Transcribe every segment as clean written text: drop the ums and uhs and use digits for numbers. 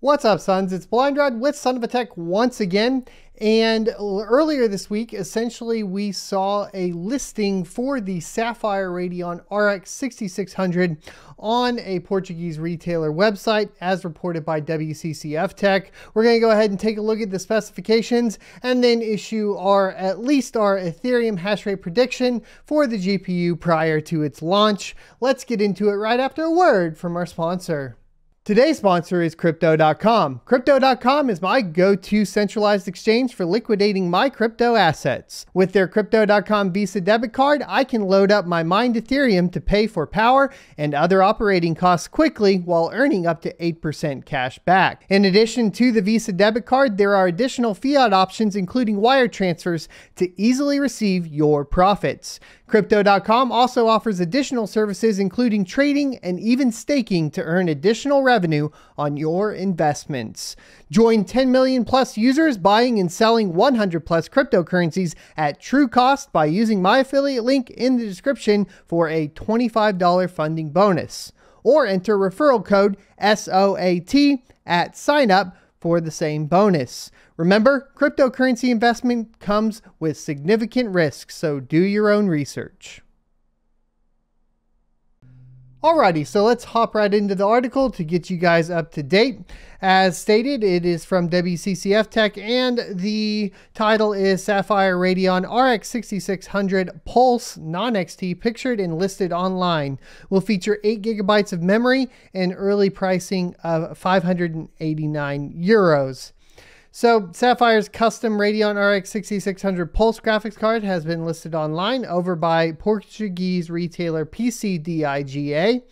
What's up, sons? It's Blind Rod with Son of a Tech once again. And earlier this week, essentially, we saw a listing for the Sapphire Radeon RX 6600 on a Portuguese retailer website, as reported by WCCF Tech. We're going to go ahead and take a look at the specifications and then issue at least our Ethereum hash rate prediction for the GPU prior to its launch. Let's get into it right after a word from our sponsor. Today's sponsor is Crypto.com. Crypto.com is my go-to centralized exchange for liquidating my crypto assets. With their Crypto.com Visa debit card, I can load up my mined Ethereum to pay for power and other operating costs quickly while earning up to 8% cash back. In addition to the Visa debit card, there are additional fiat options, including wire transfers, to easily receive your profits. Crypto.com also offers additional services, including trading and even staking, to earn additional revenue on your investments. Join 10 million plus users buying and selling 100 plus cryptocurrencies at true cost by using my affiliate link in the description for a $25 funding bonus, or enter referral code SOAT at signup for the same bonus. Remember, cryptocurrency investment comes with significant risk, so do your own research. Alrighty, so let's hop right into the article to get you guys up to date. As stated, it is from WCCF Tech, and the title is Sapphire Radeon RX 6600 Pulse Non-XT pictured and listed online. Will feature 8 GB of memory and early pricing of 589 euros. So Sapphire's custom Radeon RX 6600 Pulse graphics card has been listed online over by Portuguese retailer PCDIGA.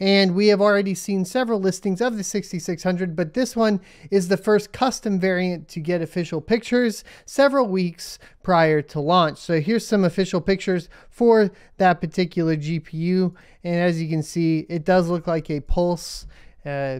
And we have already seen several listings of the 6600, but this one is the first custom variant to get official pictures several weeks prior to launch. So here's some official pictures for that particular GPU. And as you can see, it does look like a Pulse.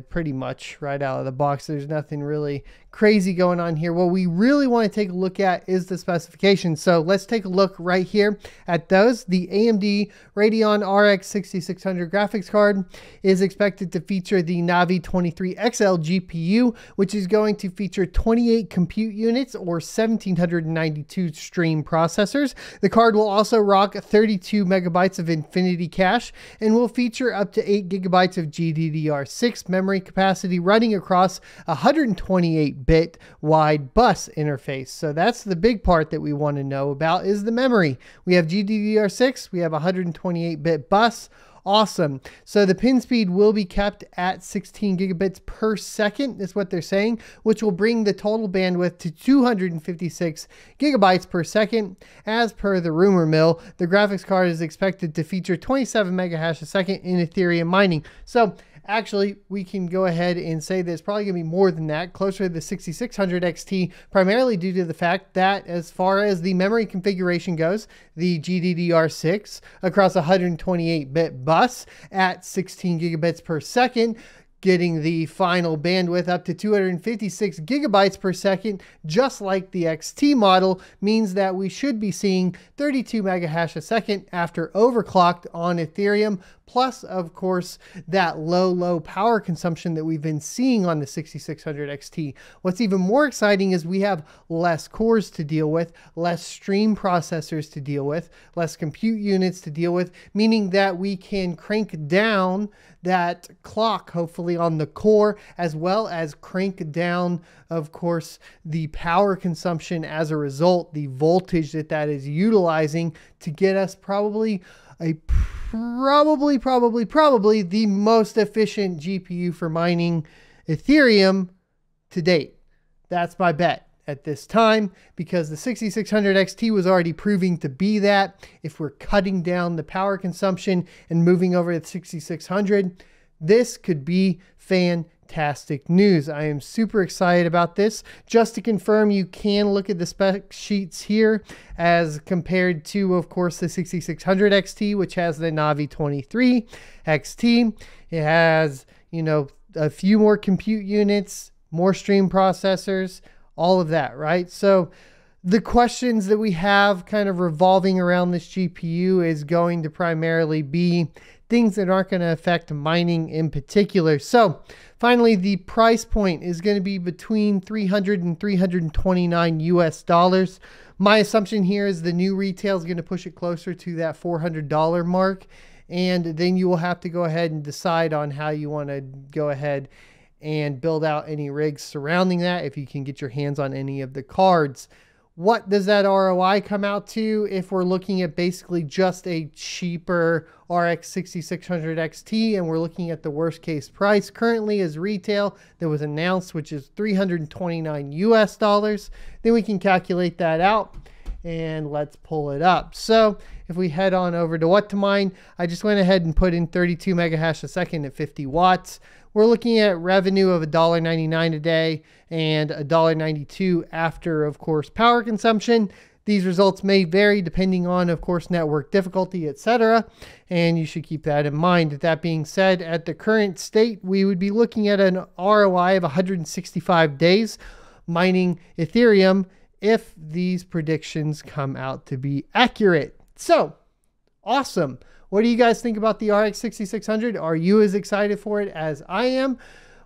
Pretty much right out of the box. There's nothing really crazy going on here. What we really want to take a look at is the specifications. So let's take a look right here at those. The AMD Radeon RX 6600 graphics card is expected to feature the Navi 23 XL GPU, which is going to feature 28 compute units or 1792 stream processors. The card will also rock 32 MB of Infinity Cache and will feature up to 8 GB of GDDR6 memory capacity running across 128-bit wide bus interface. So that's the big part that we want to know about, is the memory. We have GDDR6, we have 128-bit bus. Awesome. So the pin speed will be kept at 16 GB/s is what they're saying, which will bring the total bandwidth to 256 GB/s. As per the rumor mill, the graphics card is expected to feature 27 MH/s in Ethereum mining. So actually, we can go ahead and say that it's probably going to be more than that, closer to the 6600 XT, primarily due to the fact that as far as the memory configuration goes, the GDDR6 across 128-bit bus at 16 GB/s, getting the final bandwidth up to 256 GB/s, just like the XT model, means that we should be seeing 32 MH/s after overclocked on Ethereum, plus, of course, that low power consumption that we've been seeing on the 6600 XT. What's even more exciting is we have less cores to deal with, less stream processors to deal with, less compute units to deal with, meaning that we can crank down that clock, hopefully, on the core, as well as crank down, of course, the power consumption as a result, the voltage that is utilizing to get us probably the most efficient GPU for mining Ethereum to date. That's my bet at this time, because the 6600 XT was already proving to be that. If we're cutting down the power consumption and moving over to the 6600, this could be fantastic news. I am super excited about this. Just to confirm, you can look at the spec sheets here as compared to, of course, the 6600 XT, which has the Navi 23 XT. It has, you know, a few more compute units, more stream processors, all of that, right? So the questions that we have kind of revolving around this GPU is going to primarily be things that aren't going to affect mining in particular. So finally, the price point is going to be between $300 and $329 US dollars. My assumption here is the new retail is going to push it closer to that $400 mark. And then you will have to go ahead and decide on how you want to go ahead and build out any rigs surrounding that if you can get your hands on any of the cards. What does that ROI come out to if we're looking at basically just a cheaper RX 6600 XT and we're looking at the worst case price currently is retail that was announced, which is 329 US dollars. Then we can calculate that out and let's pull it up. So if we head on over to what to mine, I just went ahead and put in 32 mega hash a second at 50 watts. We're looking at revenue of $1.99 a day and $1.92 after, of course, power consumption. These results may vary depending on, of course, network difficulty, etc. And you should keep that in mind. That being said, at the current state, we would be looking at an ROI of 165 days mining Ethereum if these predictions come out to be accurate. So, awesome. What do you guys think about the RX 6600? Are you as excited for it as I am?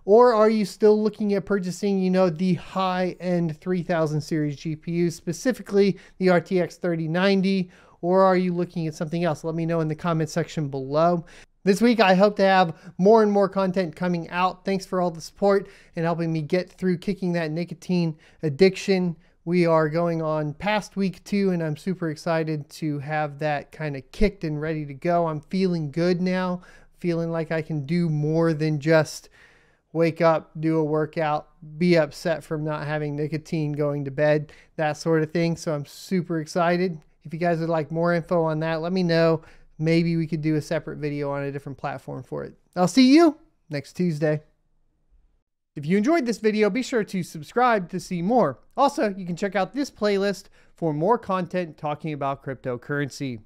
Or are you still looking at purchasing, you know, the high-end 3000 series GPUs, specifically the RTX 3090? Or are you looking at something else? Let me know in the comment section below. This week, I hope to have more and more content coming out. Thanks for all the support and helping me get through kicking that nicotine addiction. We are going on past week 2, and I'm super excited to have that kind of kicked and ready to go. I'm feeling good now, feeling like I can do more than just wake up, do a workout, be upset from not having nicotine, going to bed, that sort of thing. So I'm super excited. If you guys would like more info on that, let me know. Maybe we could do a separate video on a different platform for it. I'll see you next Tuesday. If you enjoyed this video, be sure to subscribe to see more. Also, you can check out this playlist for more content talking about cryptocurrency.